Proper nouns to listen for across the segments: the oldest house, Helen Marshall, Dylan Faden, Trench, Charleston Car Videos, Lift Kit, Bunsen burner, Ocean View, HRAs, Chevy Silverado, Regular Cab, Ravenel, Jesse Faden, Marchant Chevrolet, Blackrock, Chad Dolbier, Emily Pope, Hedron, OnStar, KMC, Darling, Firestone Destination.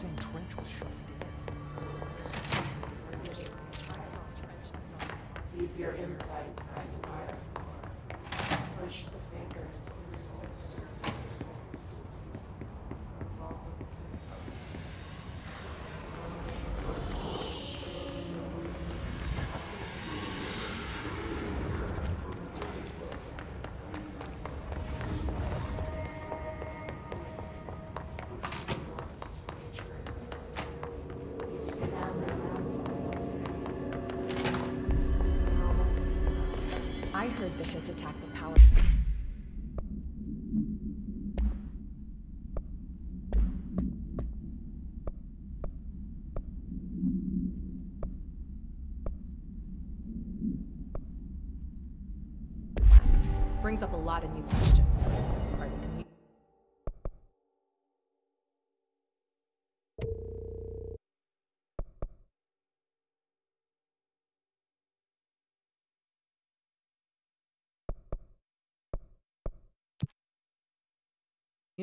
saying Trench was shot. Leave your insides by the fire. Push the fingers. Brings up a lot of new questions. Are they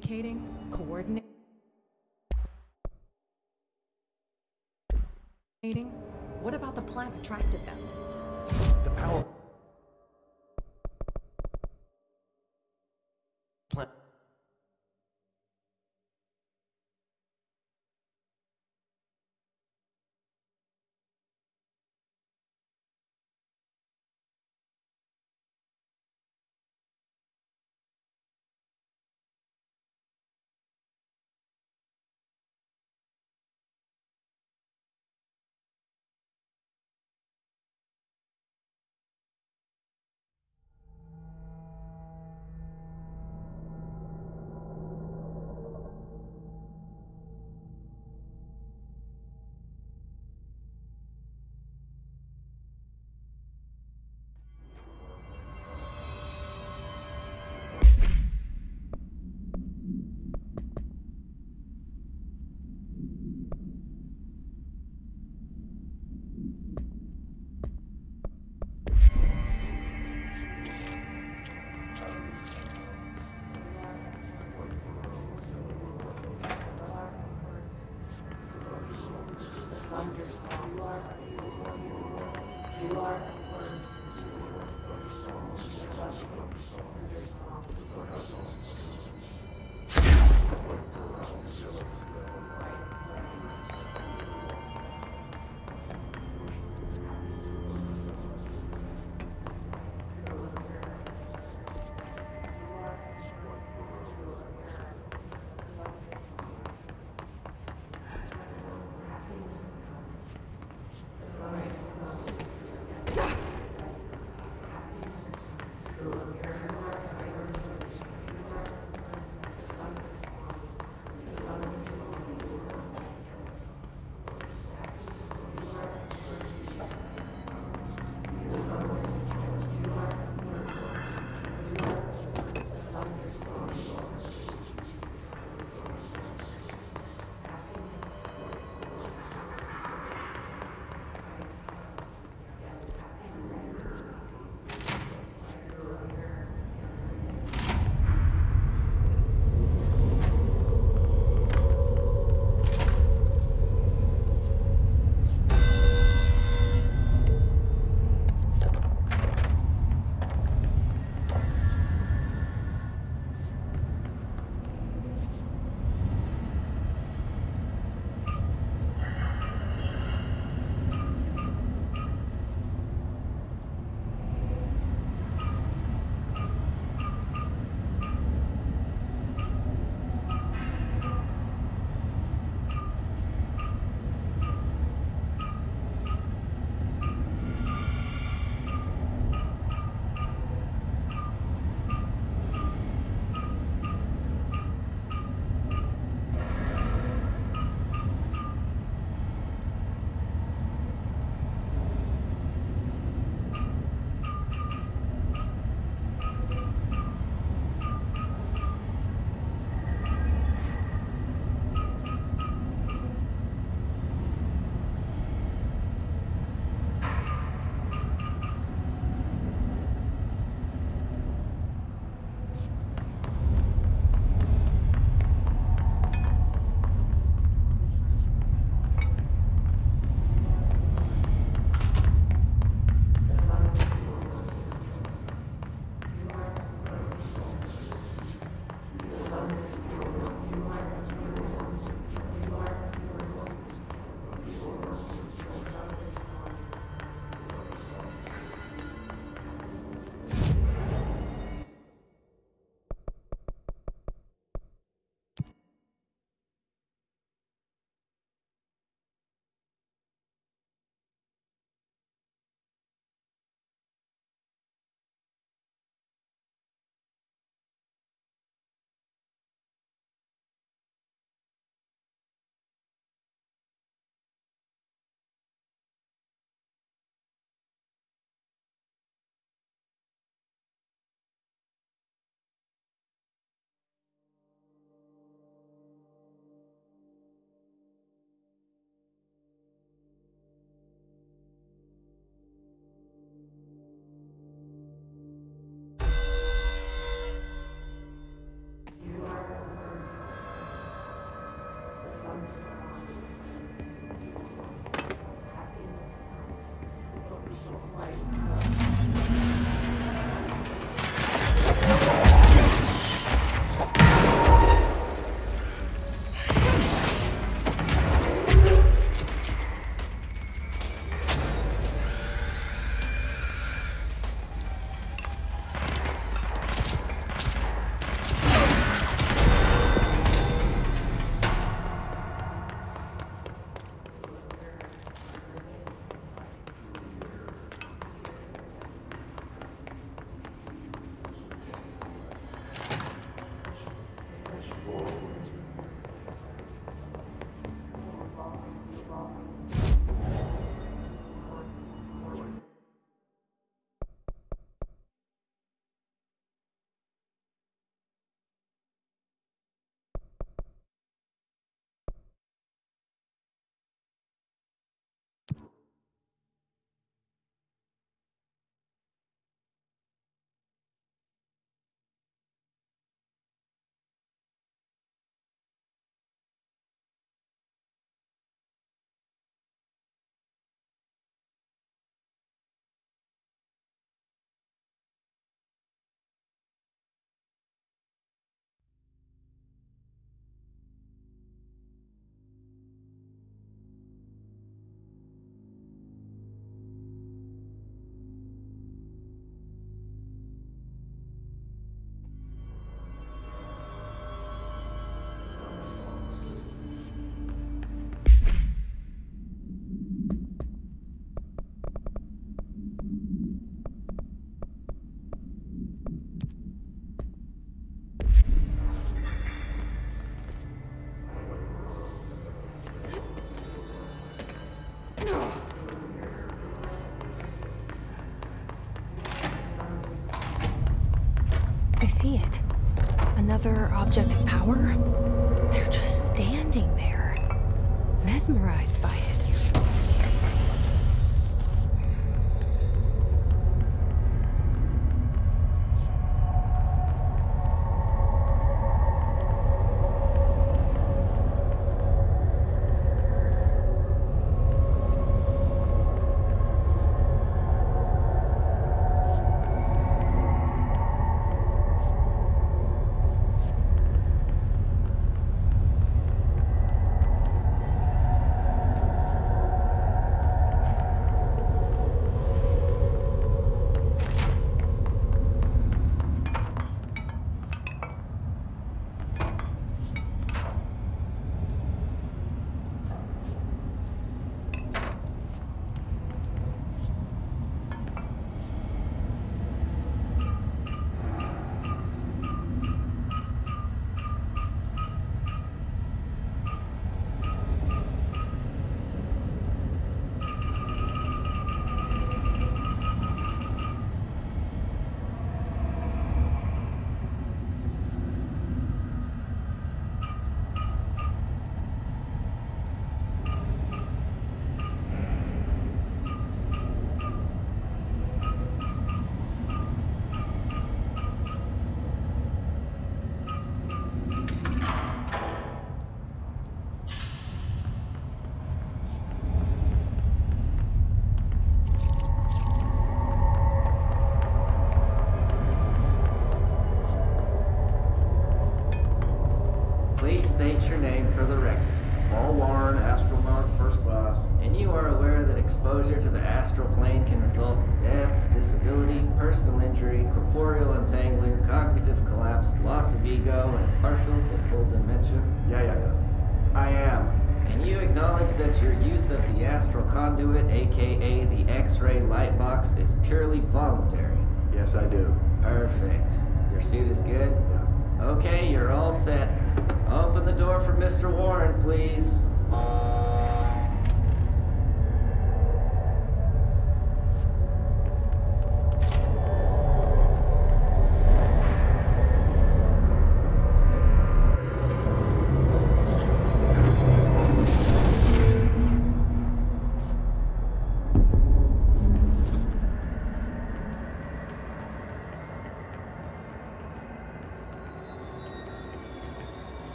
communicating, coordinating? What about the plant attracted them? The power. see it. Another object of power? They're just standing there, mesmerized by it.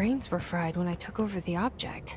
brains were fried when I took over the object.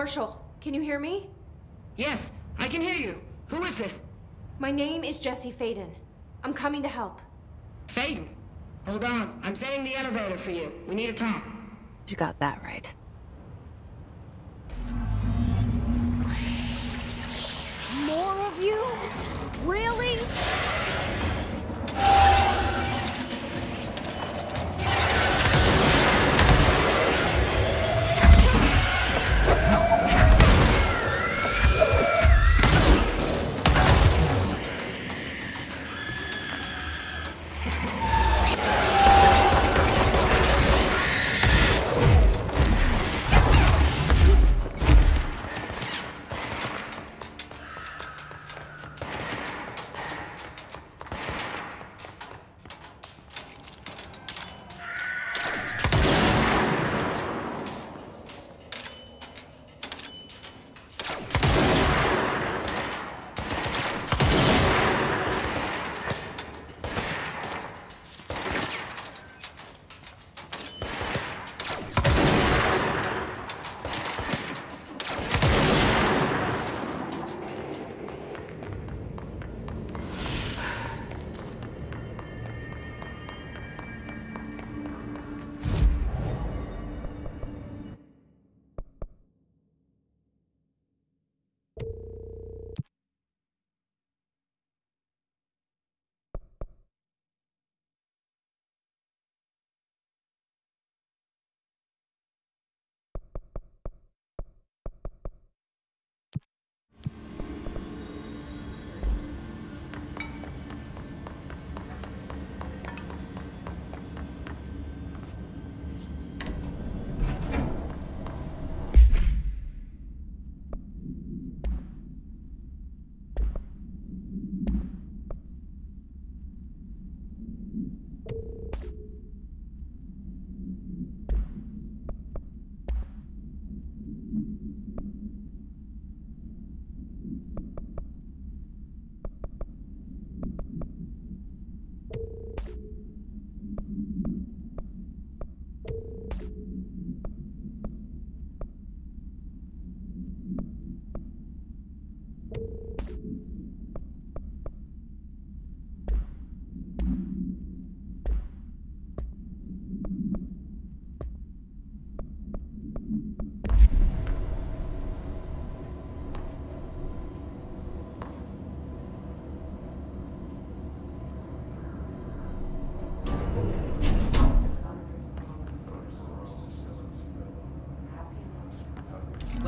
Marshall, can you hear me? Yes, I can hear you. Who is this? My name is Jesse Faden. I'm coming to help. Faden? Hold on. I'm setting the elevator for you. We need to talk. You got that right. More of you? Really?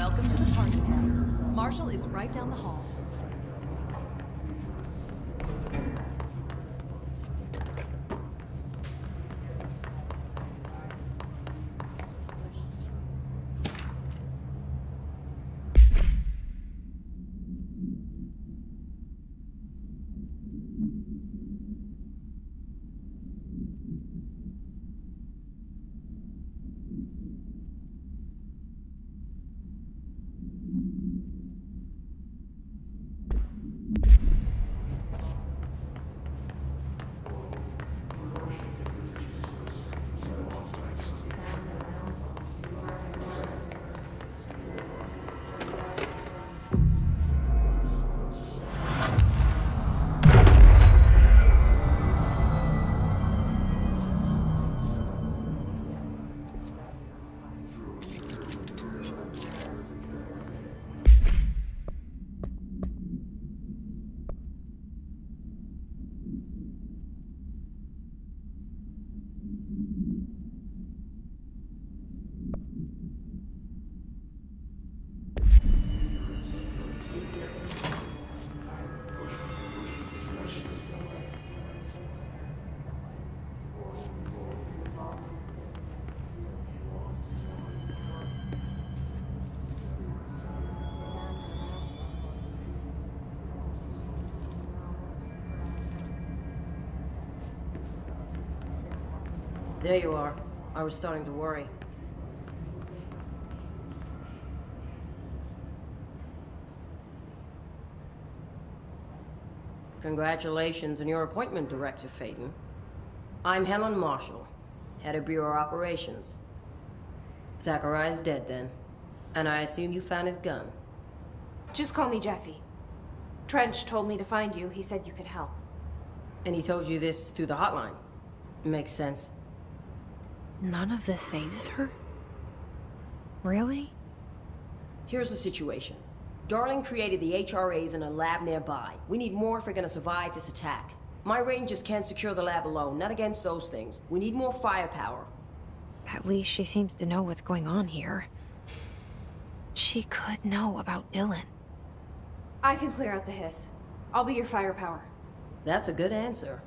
Welcome to the party now. Marshall is right down the hall. There you are. I was starting to worry. Congratulations on your appointment, Director Faden. I'm Helen Marshall, head of Bureau Operations. Zachariah's dead then, and I assume you found his gun. Just call me Jesse. Trench told me to find you. He said you could help. And he told you this through the hotline. Makes sense. None of this phases her? Really? Here's the situation. Darling created the HRAs in a lab nearby. We need more if we're gonna survive this attack. My rangers can't secure the lab alone, not against those things. We need more firepower. At least she seems to know what's going on here. She could know about Dylan. I can clear out the hiss. I'll be your firepower. That's a good answer.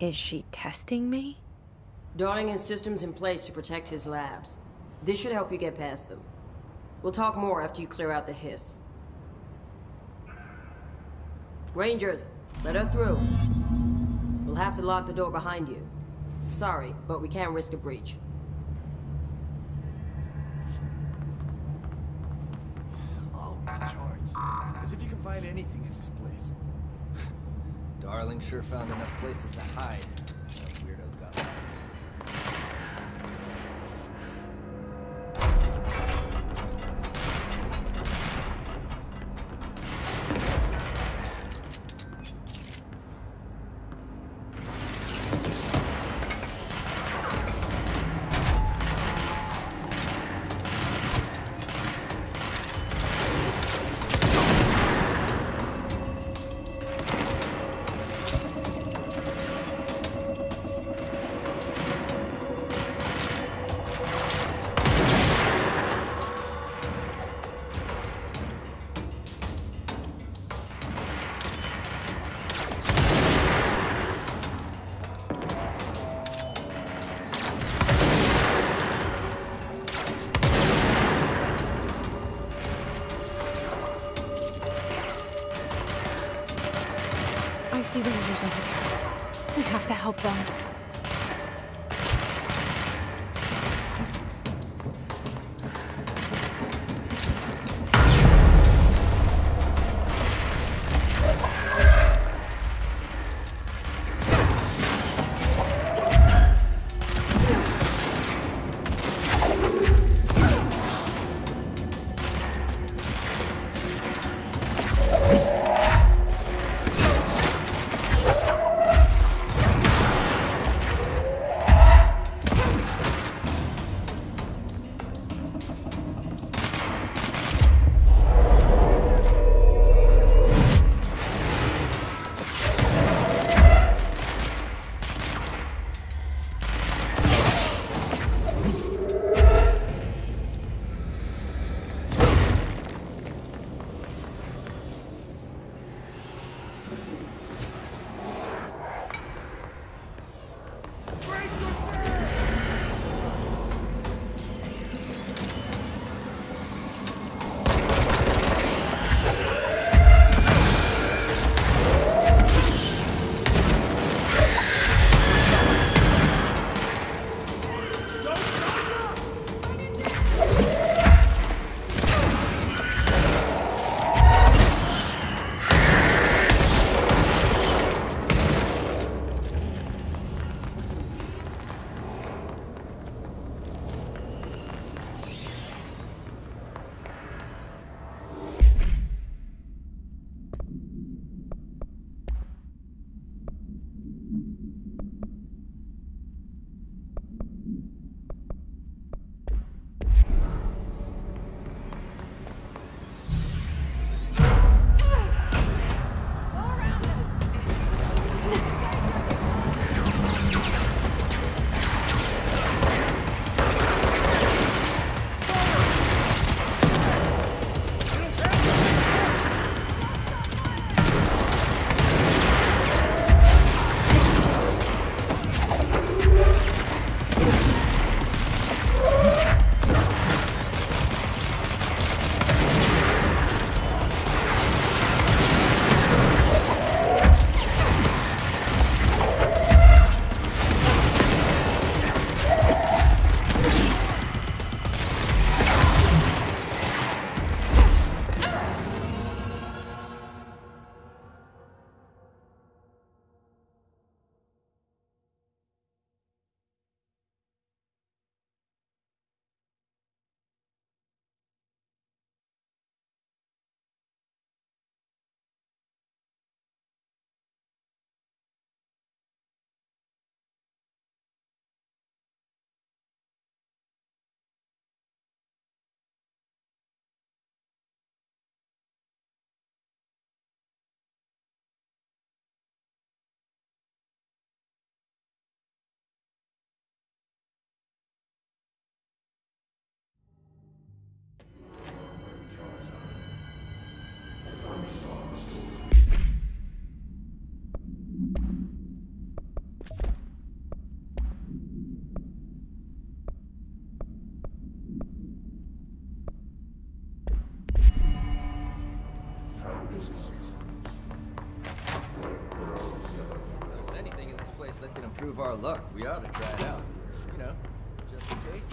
Is she testing me? Darling has systems in place to protect his labs. This should help you get past them. We'll talk more after you clear out the hiss. Rangers, let her through. We'll have to lock the door behind you. Sorry, but we can't risk a breach. All these charts. As if you can find anything in this place. Darling sure found enough places to hide. We have to help them. improve our luck, we ought to try it out. You know, just in case.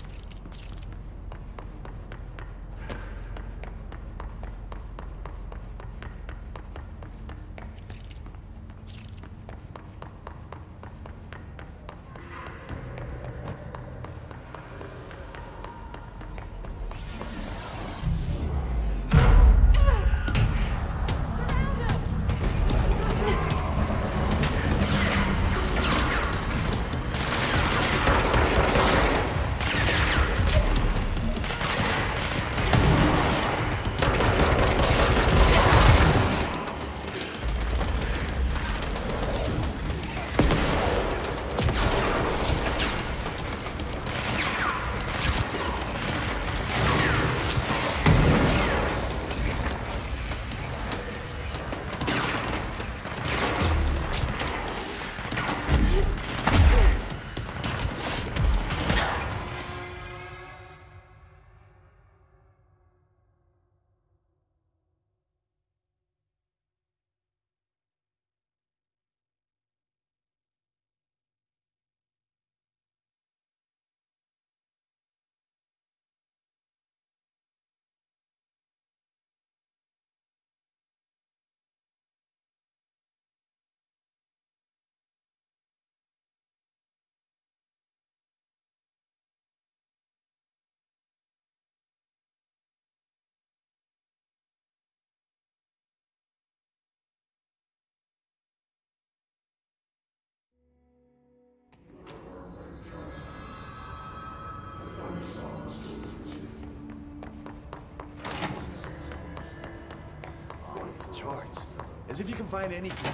Charts. As if you can find anything.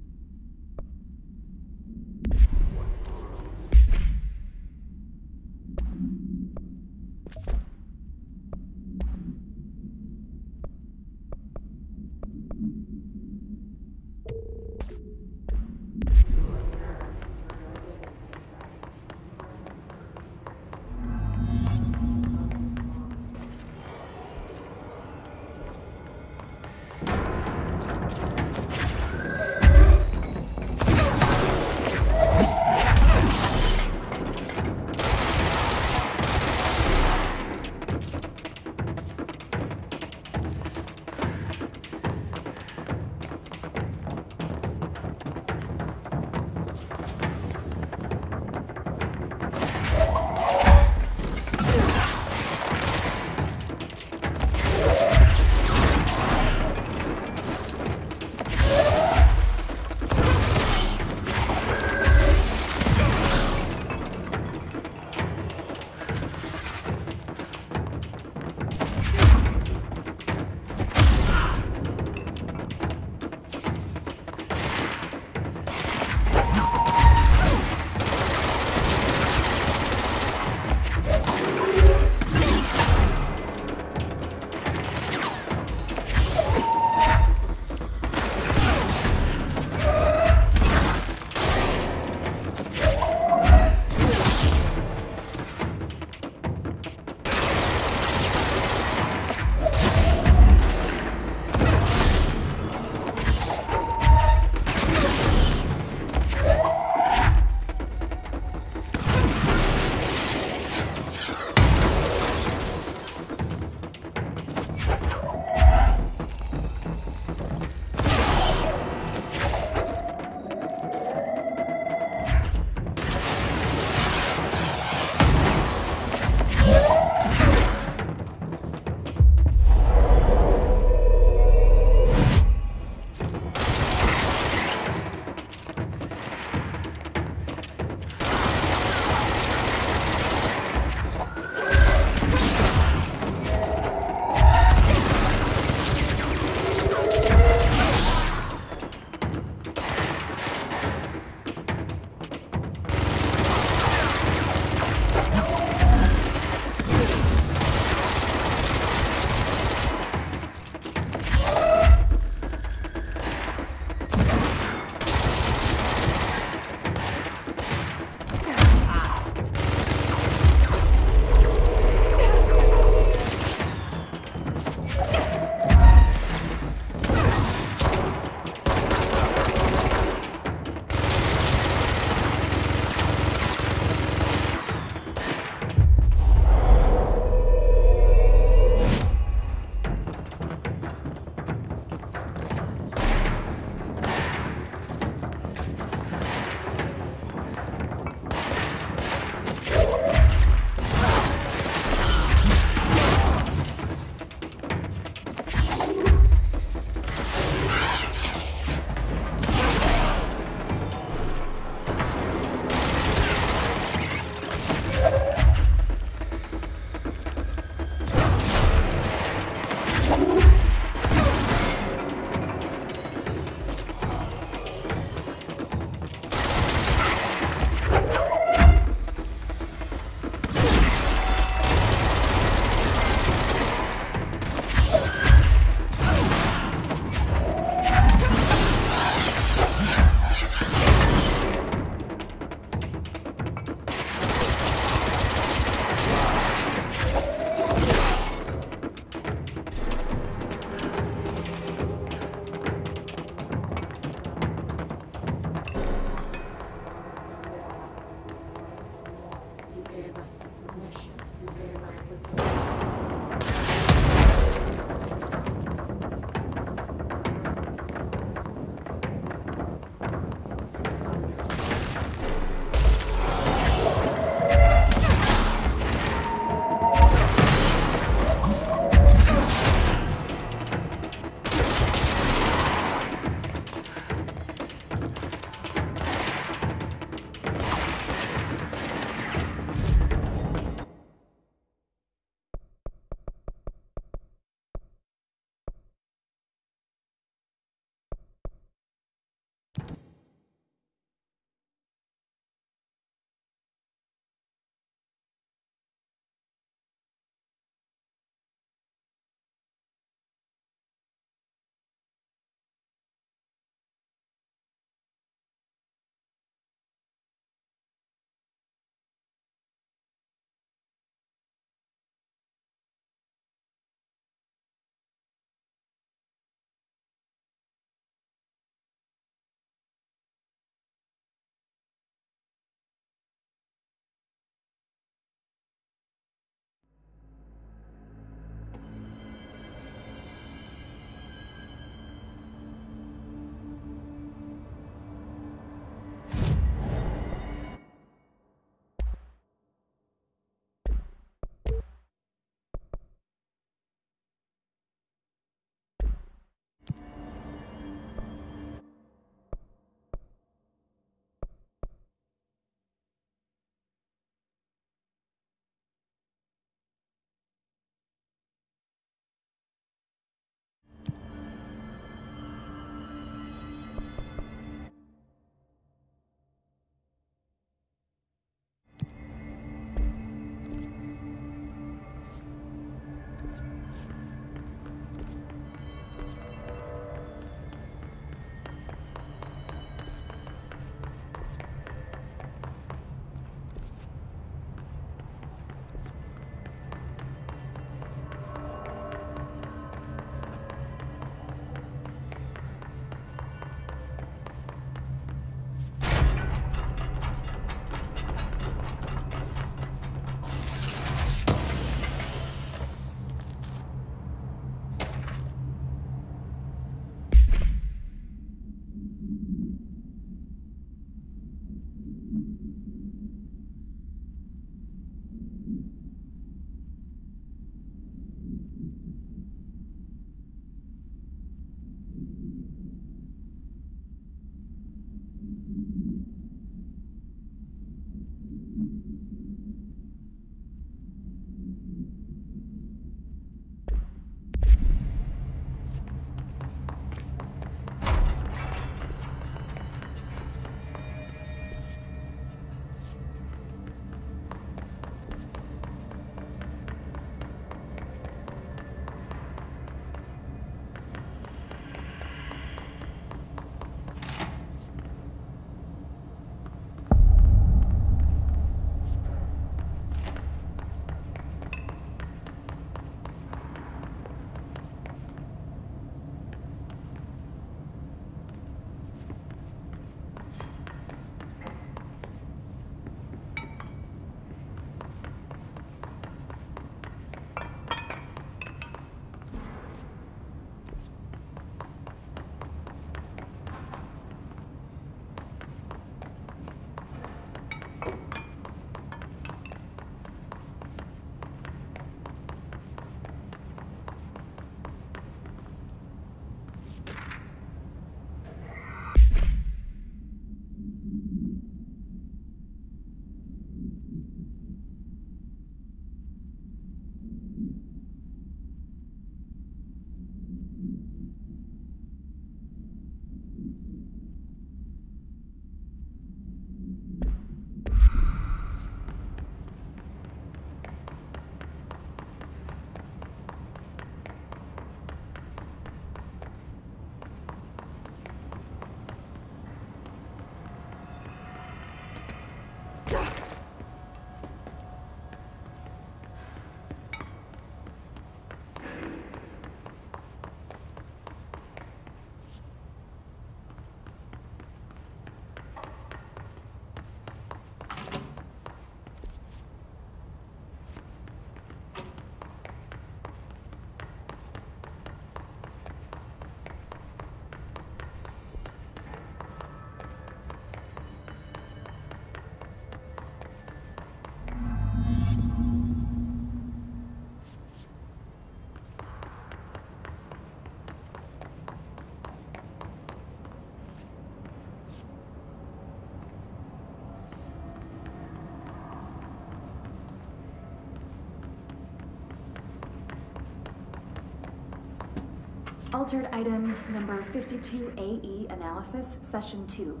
Altered item number 52 AE analysis, session 2.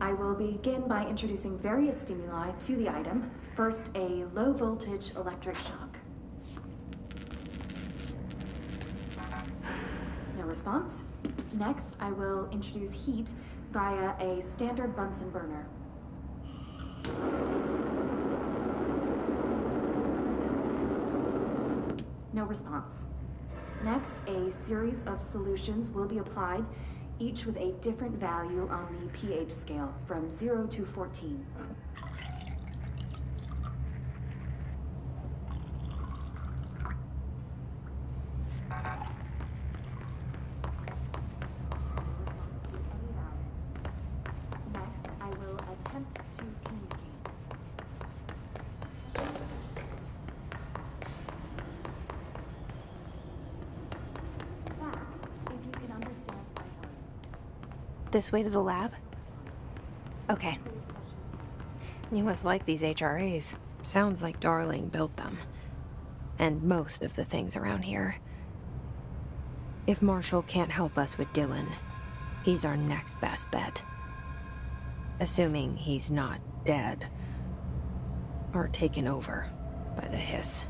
I will begin by introducing various stimuli to the item. First, a low voltage electric shock. No response. Next, I will introduce heat via a standard Bunsen burner. No response. Next, a series of solutions will be applied, each with a different value on the pH scale, from 0 to 14. Next, I will attempt to communicate. This way to the lab? Okay. You must like these HRAs. Sounds like Darling built them. And most of the things around here. If Marshall can't help us with Dylan, he's our next best bet. Assuming he's not dead. Or taken over by the hiss.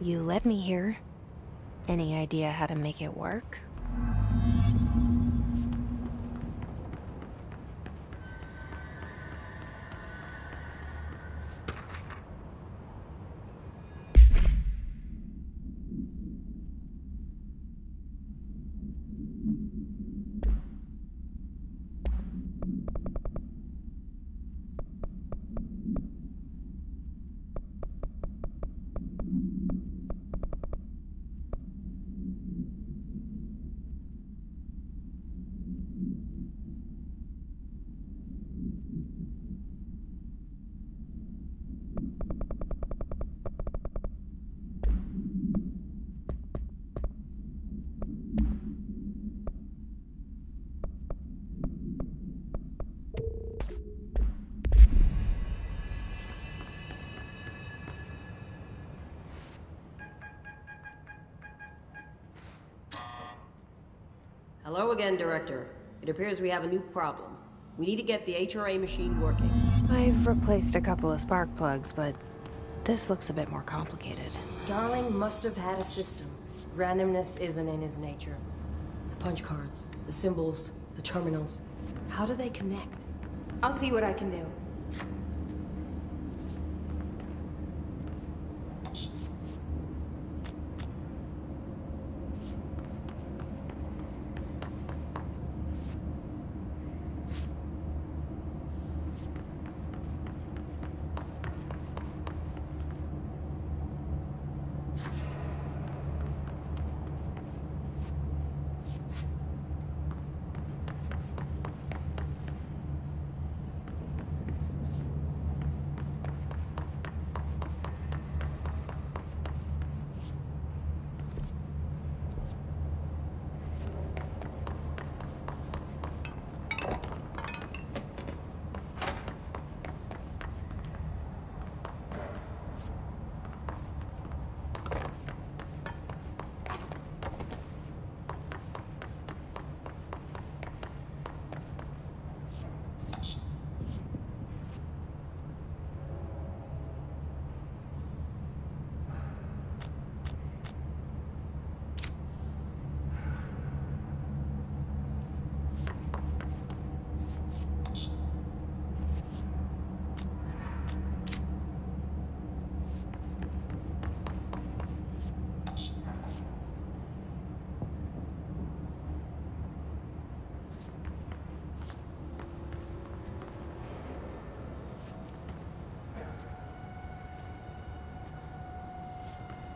You led me here. Any idea how to make it work? Hello again, Director. It appears we have a new problem. We need to get the HRA machine working. I've replaced a couple of spark plugs, but this looks a bit more complicated. Darling must have had a system. Randomness isn't in his nature. The punch cards, the symbols, the terminals. How do they connect? I'll see what I can do.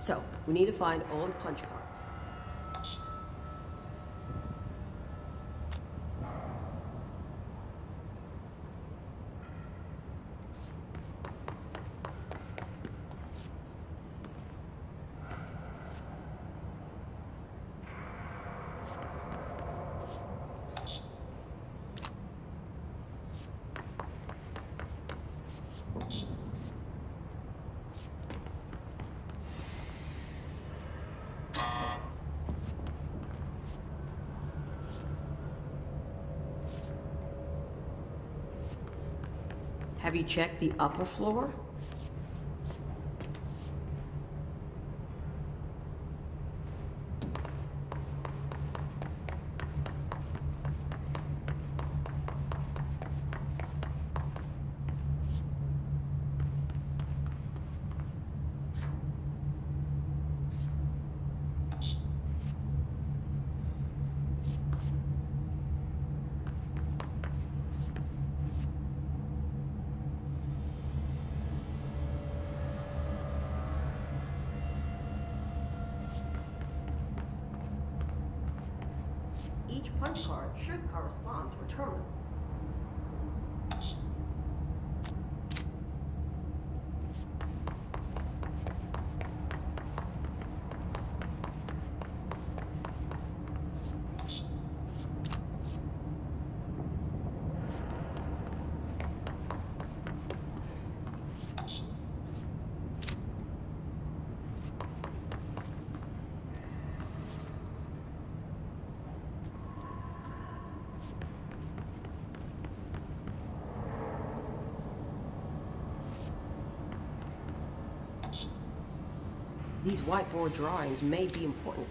So, we need to find all the punch cards. Have you checked the upper floor? Each punch card should correspond to a terminal. These whiteboard drawings may be important.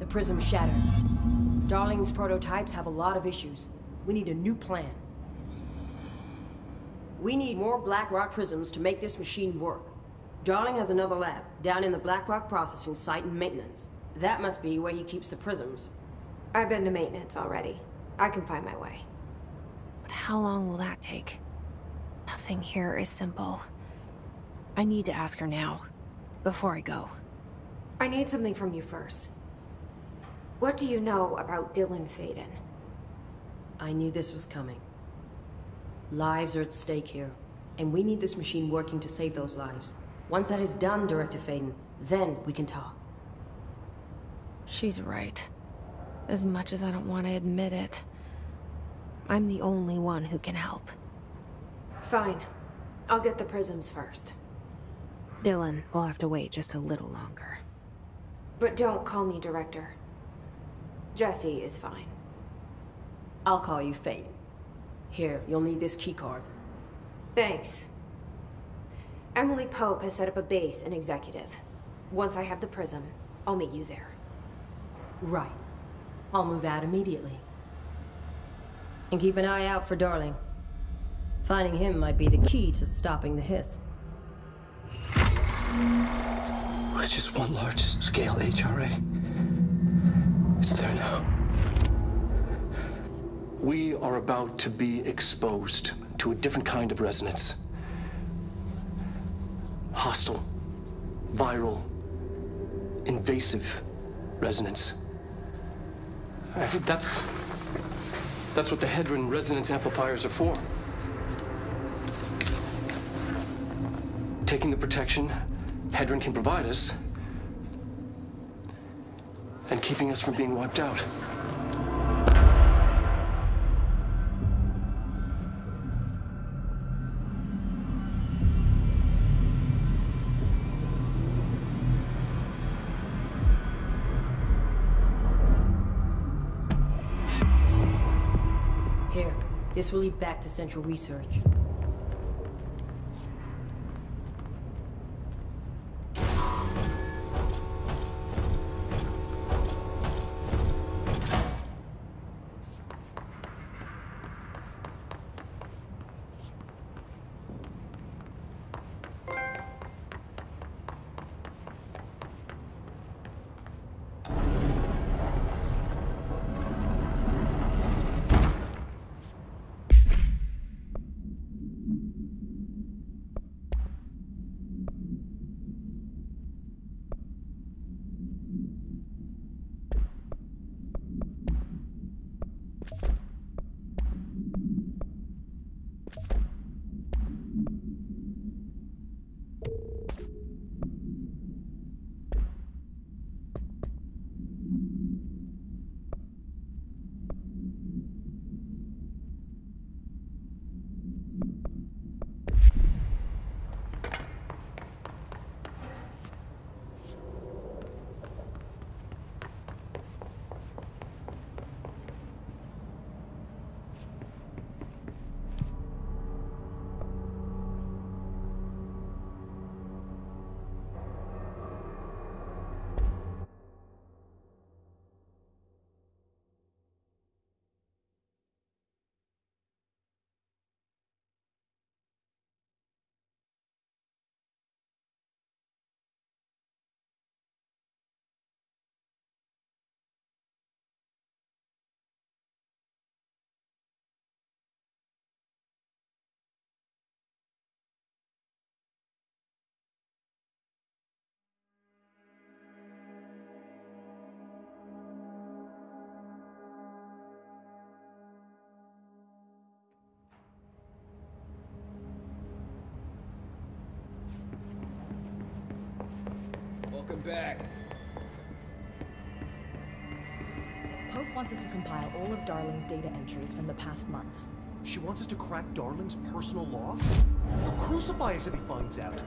The prism shattered. Darling's prototypes have a lot of issues. We need a new plan. We need more Blackrock prisms to make this machine work. Darling has another lab, down in the Blackrock processing site and maintenance. That must be where he keeps the prisms. I've been to maintenance already. I can find my way. But how long will that take? Nothing here is simple. I need to ask her now, before I go. I need something from you first. What do you know about Dylan Faden? I knew this was coming. Lives are at stake here, and we need this machine working to save those lives. Once that is done, Director Faden, then we can talk. She's right. As much as I don't want to admit it, I'm the only one who can help. Fine. I'll get the prisms first. Dylan will have to wait just a little longer. But don't call me Director. Jesse is fine. I'll call you Faden. Here, you'll need this keycard. Thanks. Emily Pope has set up a base in Executive. Once I have the prism, I'll meet you there. Right. I'll move out immediately. And keep an eye out for Darling. Finding him might be the key to stopping the hiss. It's just one large-scale HRA. It's there now. We are about to be exposed to a different kind of resonance. Hostile, viral, invasive resonance. That's what the Hedron resonance amplifiers are for. Taking the protection Hedron can provide us and keeping us from being wiped out. Here, this will lead back to Central Research. Welcome back. Pope wants us to compile all of Darling's data entries from the past month. She wants us to crack Darling's personal logs? He'll crucify us if he finds out.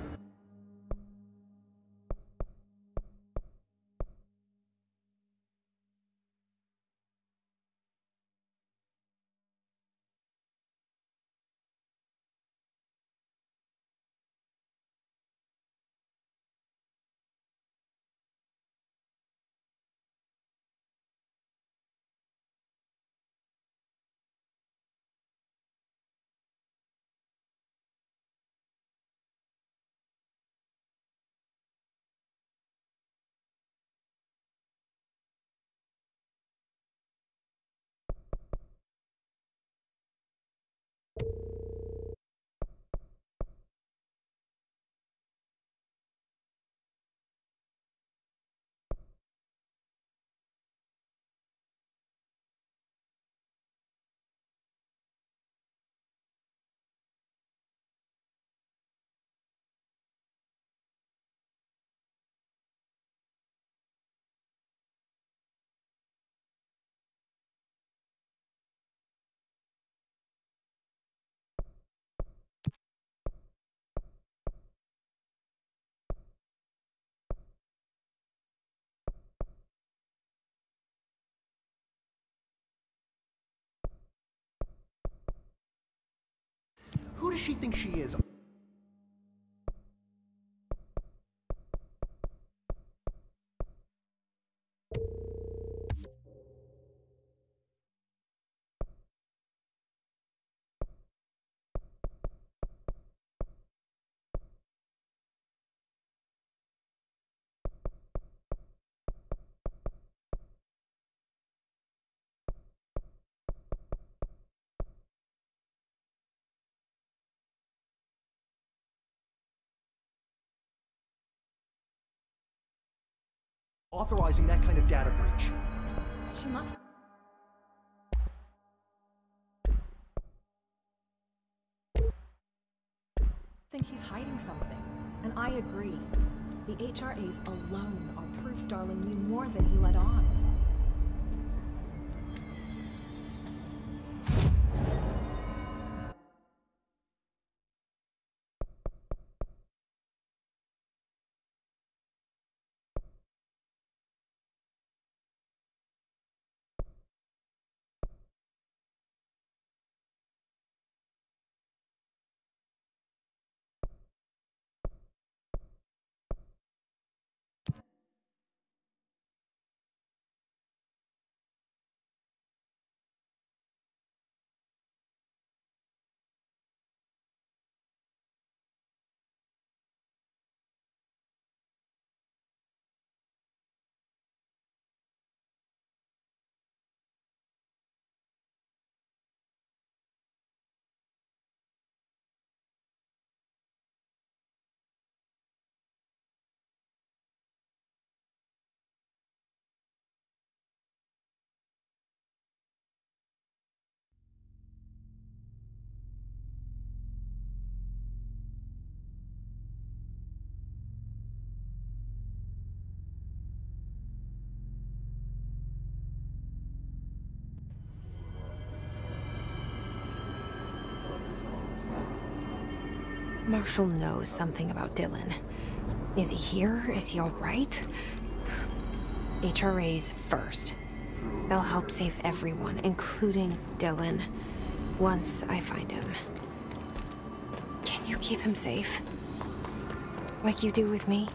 does she think she is? Authorizing that kind of data breach. She must... think he's hiding something. And I agree. The HRAs alone are proof Darling knew more than he let on. Marshall knows something about Dylan. Is he here? Is he all right? HRAs first. They'll help save everyone, including Dylan, once I find him. Can you keep him safe? Like you do with me?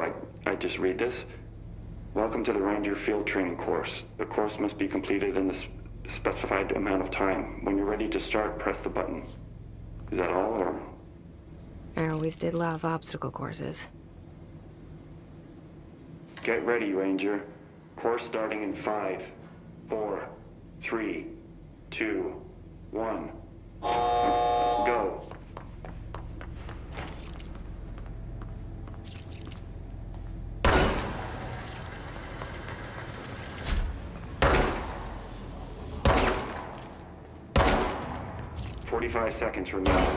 until I just read this. Welcome to the Ranger Field Training Course. The course must be completed in the specified amount of time. When you're ready to start, press the button. Is that all, or? I always did love obstacle courses. Get ready, Ranger. Course starting in 5, 4, 3, 2, 1. Go. Five seconds remaining.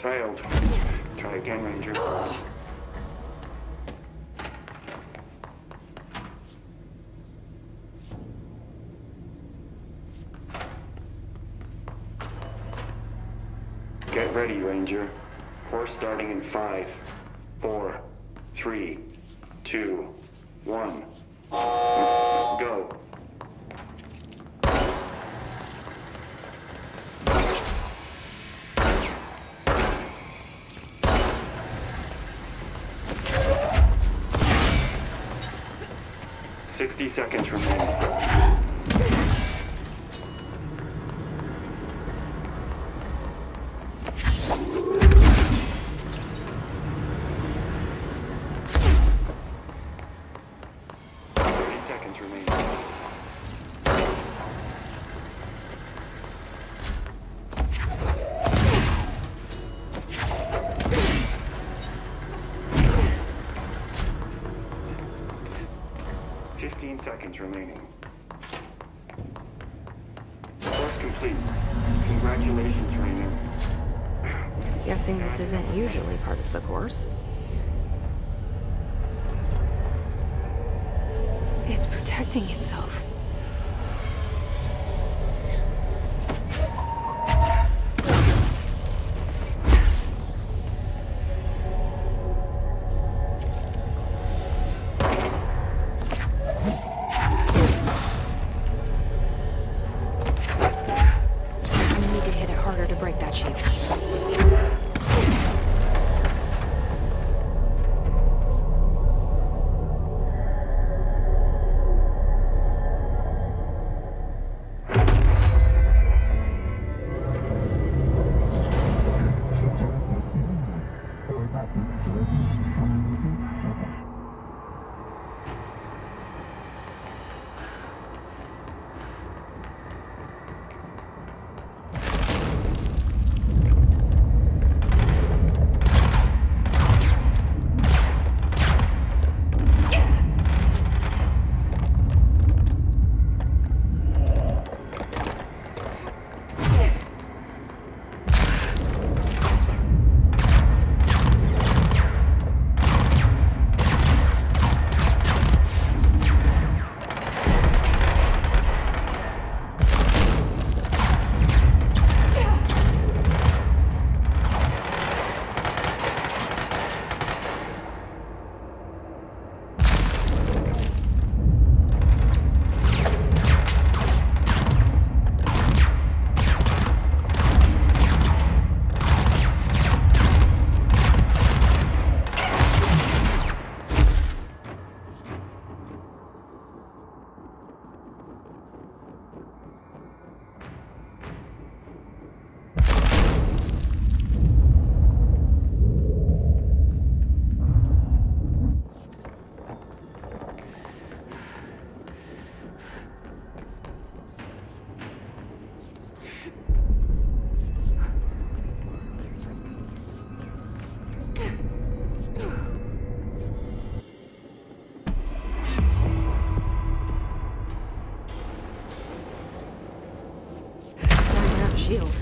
Failed. Try again, Ranger. Get ready, Ranger. Course starting in 5, 4, 3, 2, 1. Go. Seconds remaining. Course complete. Congratulations, Ranger. Guessing this isn't usually part of the course. It's protecting itself. shield.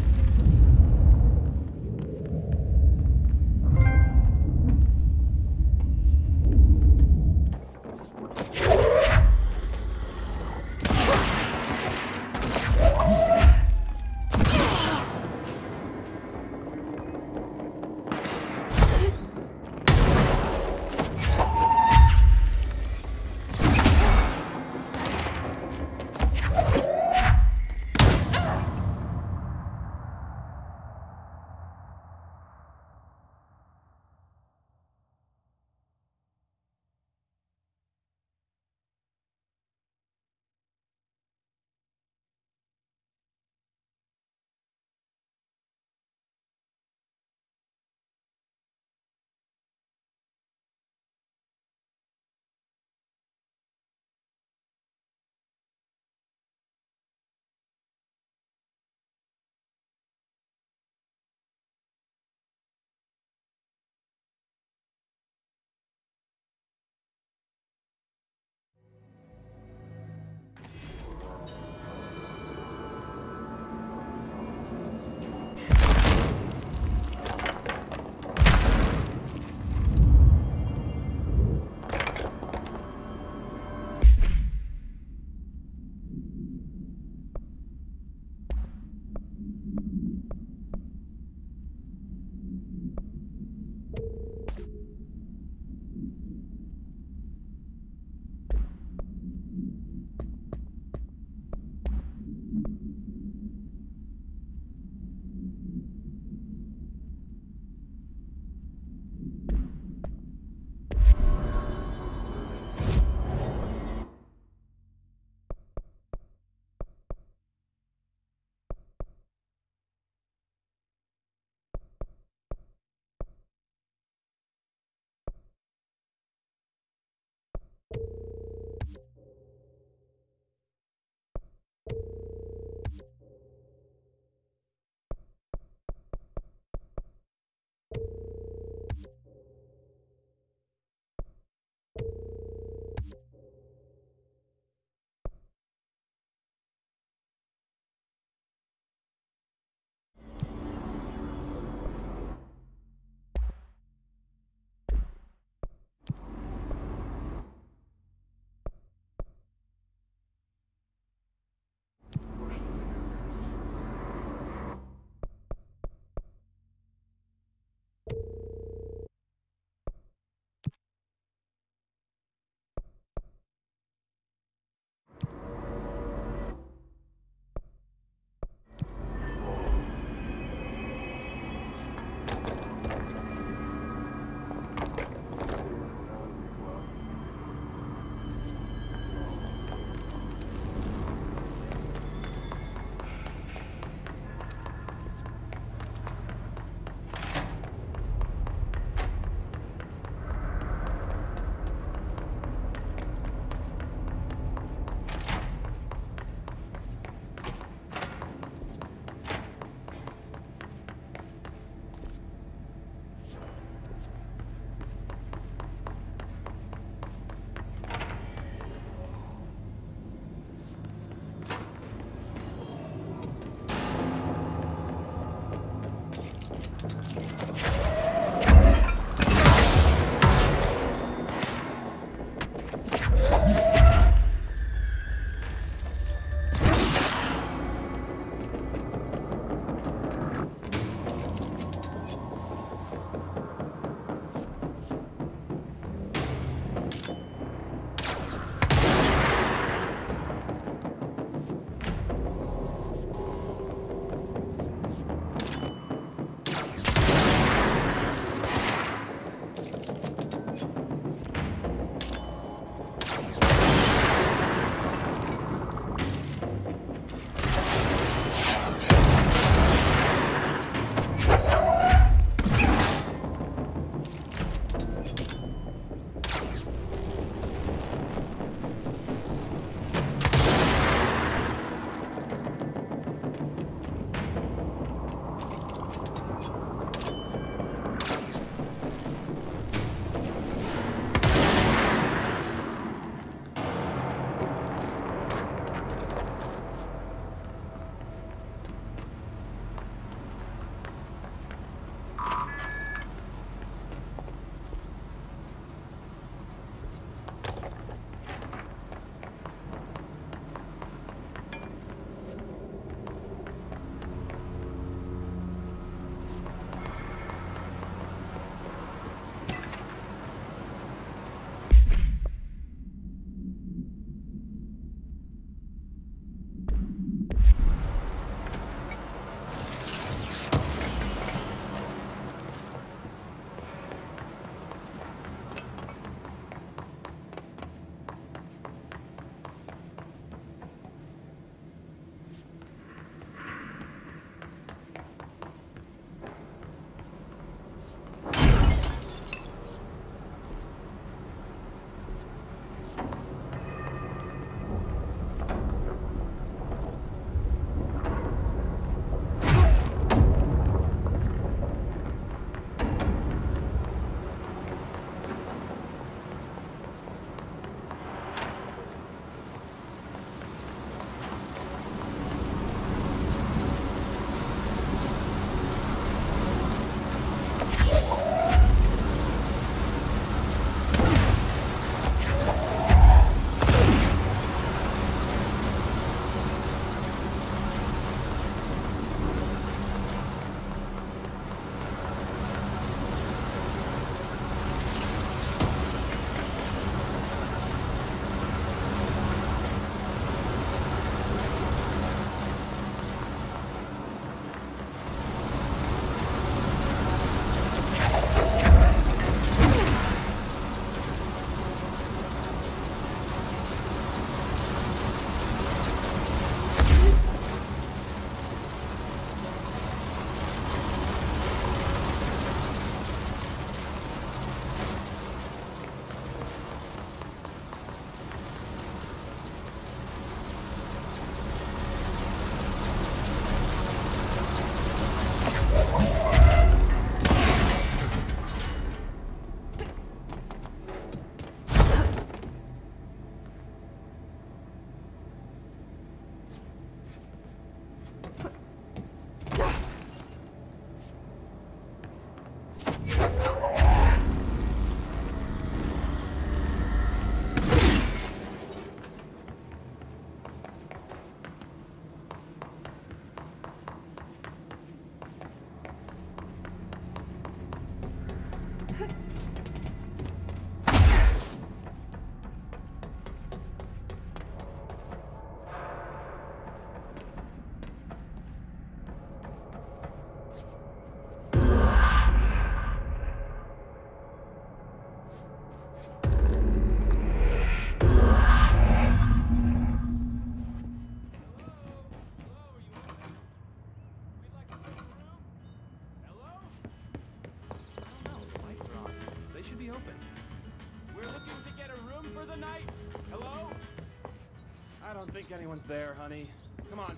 don't think anyone's there, honey. Come on,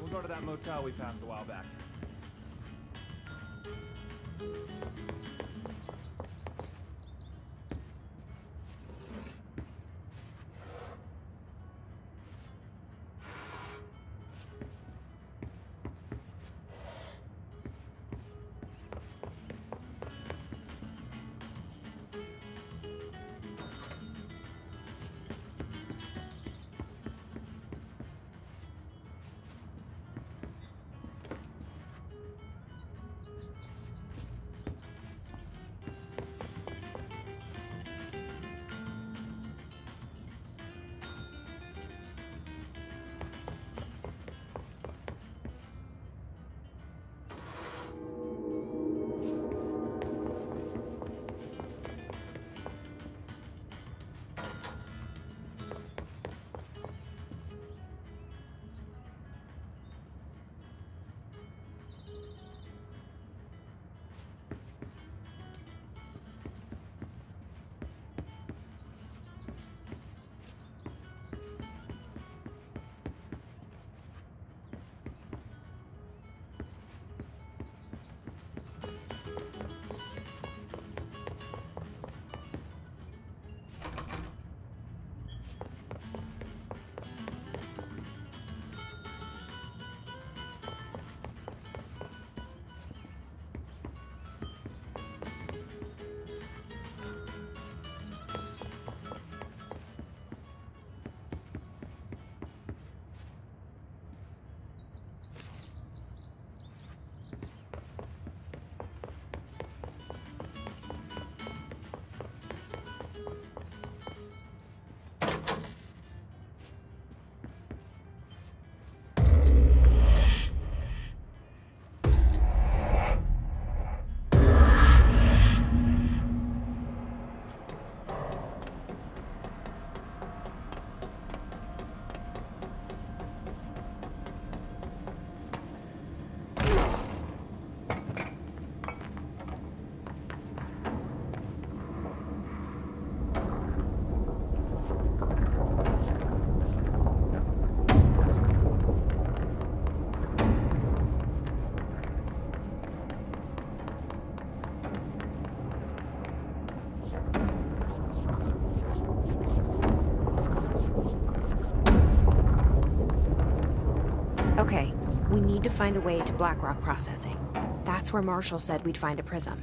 we'll go to that motel we passed a while back. Okay, we need to find a way to Blackrock processing. That's where Marshall said we'd find a prism.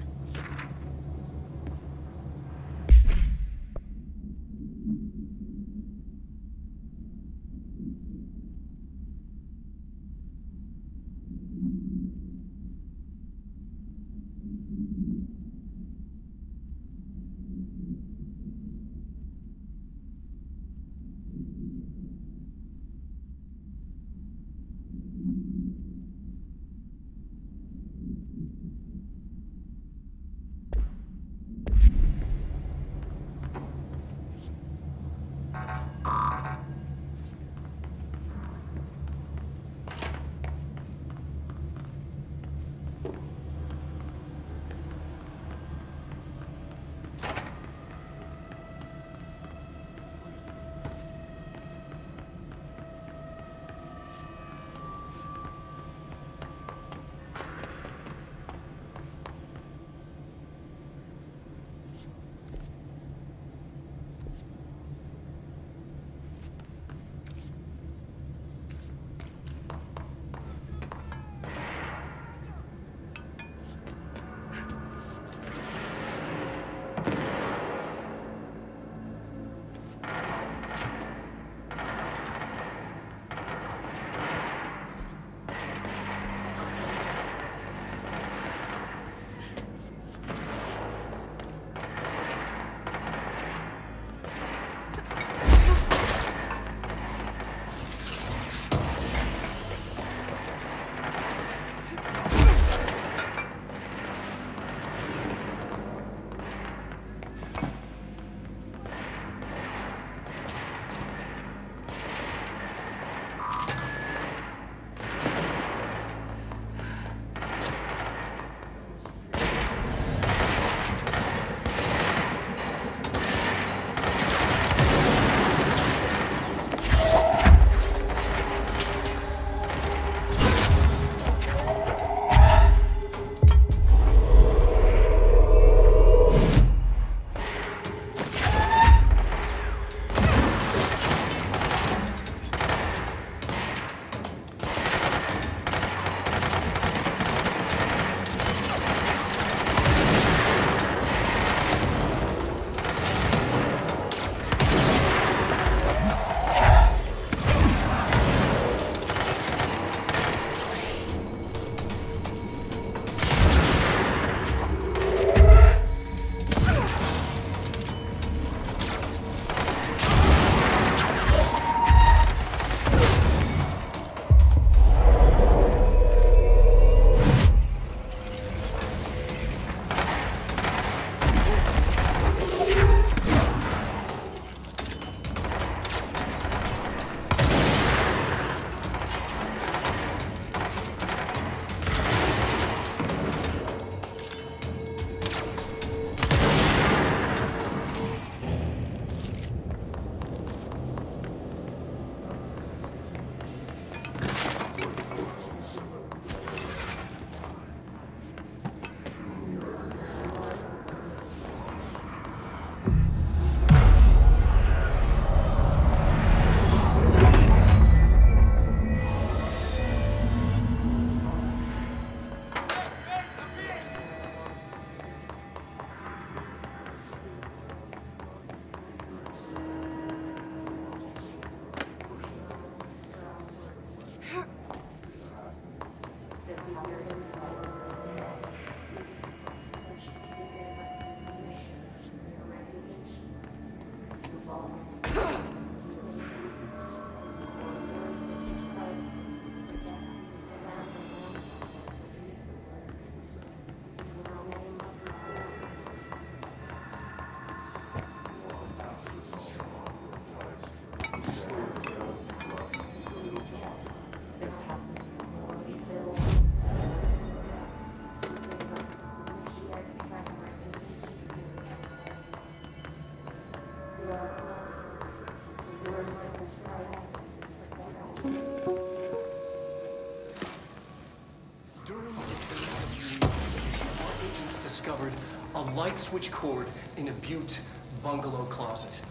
light switch cord in a Butte bungalow closet.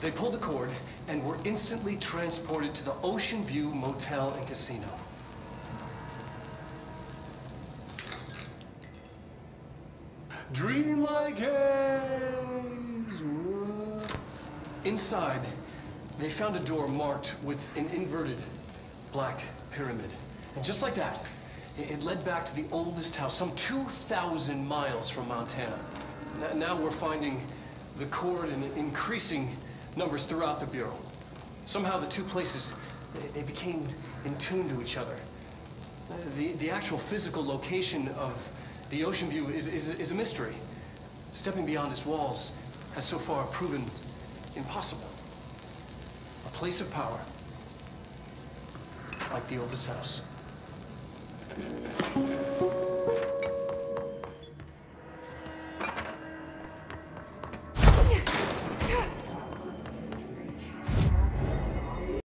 They pulled the cord and were instantly transported to the Ocean View Motel and Casino. Dream like haze. Inside, they found a door marked with an inverted black pyramid. And just like that, it led back to the oldest house, some 2,000 miles from Montana. Now we're finding the cord in increasing numbers throughout the Bureau. Somehow the two places, they became in tune to each other. The actual physical location of the Ocean View is a mystery. Stepping beyond its walls has so far proven impossible. A place of power, like the oldest house.